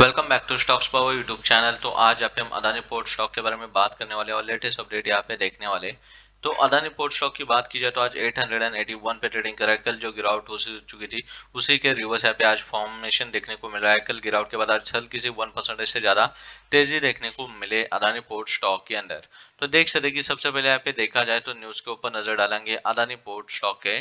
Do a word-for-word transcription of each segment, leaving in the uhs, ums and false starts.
Welcome back to stocks power YouTube channel. तो आज यहाँ पे हम अदानी पोर्ट स्टॉक के बारे में बात करने वाले और लेटेस्ट अपडेट यहाँ पे देखने वाले। तो अदानी पोर्ट स्टॉक की बात की जाए तो आज आठ सौ इक्यासी पे ट्रेडिंग करा है। कल जो गिरावट हो चुकी थी उसी के रिवर्स यहाँ पे आज फॉर्मेशन देखने को मिल रहा है। कल गिरावट के बाद आज हल्की सी वन परसेंटेज से ज्यादा तेजी देखने को मिले अदानी पोर्ट स्टॉक के अंदर। तो देख सकते कि सबसे पहले यहाँ पे देखा जाए तो न्यूज के ऊपर नजर डालेंगे अदानी पोर्ट स्टॉक के।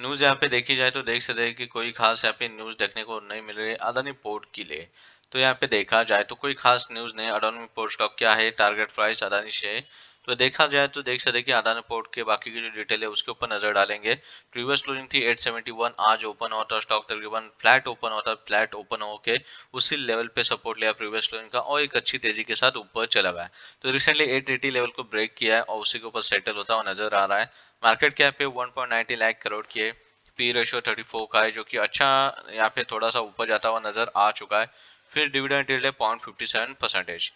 न्यूज यहाँ पे देखी जाए तो देख सकते हैं कि कोई खास यहाँ पे न्यूज देखने को नहीं मिल रही है अदानी पोर्ट के लिए। तो यहाँ पे देखा जाए तो कोई खास न्यूज नहीं। अदानी पोर्ट स्टॉक क्या है, टारगेट प्राइस अदानी शेयर। तो देखा जाए तो देख सकते हैं कि अदानी पोर्ट के बाकी की जो डिटेल है उसके ऊपर नजर डालेंगे। प्रीवियस क्लोजिंग थी आठ सौ इकहत्तर, आज ओपन होता स्टॉक तकरीबन फ्लैट ओपन होता, फ्लैट ओपन होके उसी लेवल पे सपोर्ट लिया प्रीवियस क्लोजिंग का और एक अच्छी तेजी के साथ ऊपर चला गया। तो रिसेंटली आठ सौ अस्सी लेवल को ब्रेक किया है और उसी के ऊपर सेटल होता हुआ नजर आ रहा है। मार्केट कैप पे एक पॉइंट नब्बे लाख करोड़ की है, पी रेशियो चौंतीस का है जो कि अच्छा यहाँ पे थोड़ा सा ऊपर जाता हुआ नजर आ चुका है। फिर डिविडेंड यील्ड है point fifty seven percentage.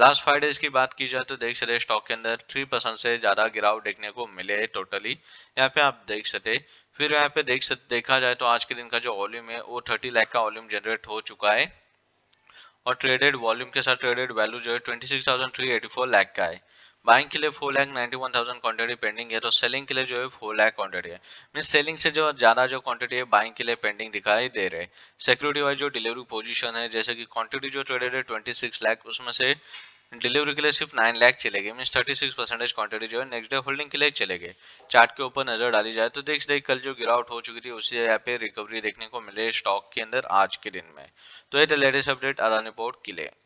Last five days की बात की जाए तो देख सकते स्टॉक के अंदर थ्री परसेंट से ज्यादा गिरावट देखने को मिले टोटली यहाँ पे आप देख सकते। फिर यहाँ पे देख सकते देखा जाए तो आज के दिन का जो वॉल्यूम है वो थर्टी लाख का वॉल्यूम जनरेट हो चुका है और ट्रेडेड वॉल्यूम के साथ ट्रेडेड वैल्यू जो है twenty six thousand three eighty four lakh का है। बाइंग के लिए four lakh ninety one thousand quantity pending है तो सेलिंग के लिए जो है फोर लाख क्वान्टिटी है। मींस सेलिंग से जो ज्यादा जो क्वांटिटी है बाइंग के लिए पेंडिंग दिखाई दे रहे। सिक्योरिटी वाइज जो डिलीवरी पोजीशन है जैसे कि क्वांटिटी जो ट्रेडेड है ट्वेंटी सिक्स लाख उसमें से डिलीवरी के लिए सिर्फ नाइन लाख चलेगी। Means thirty six percentage quantity जो है नेक्स्ट डे होल्डिंग के लिए चलेगी। चार्ट के ऊपर नजर डाली जाए तो देख सकते कल जो गिरावट हो चुकी थी उसी यहाँ पे रिकवरी देखने को मिले स्टॉक के अंदर आज के दिन में। तो ये लेटेस्ट अपडेट अदानी पोर्ट के लिए।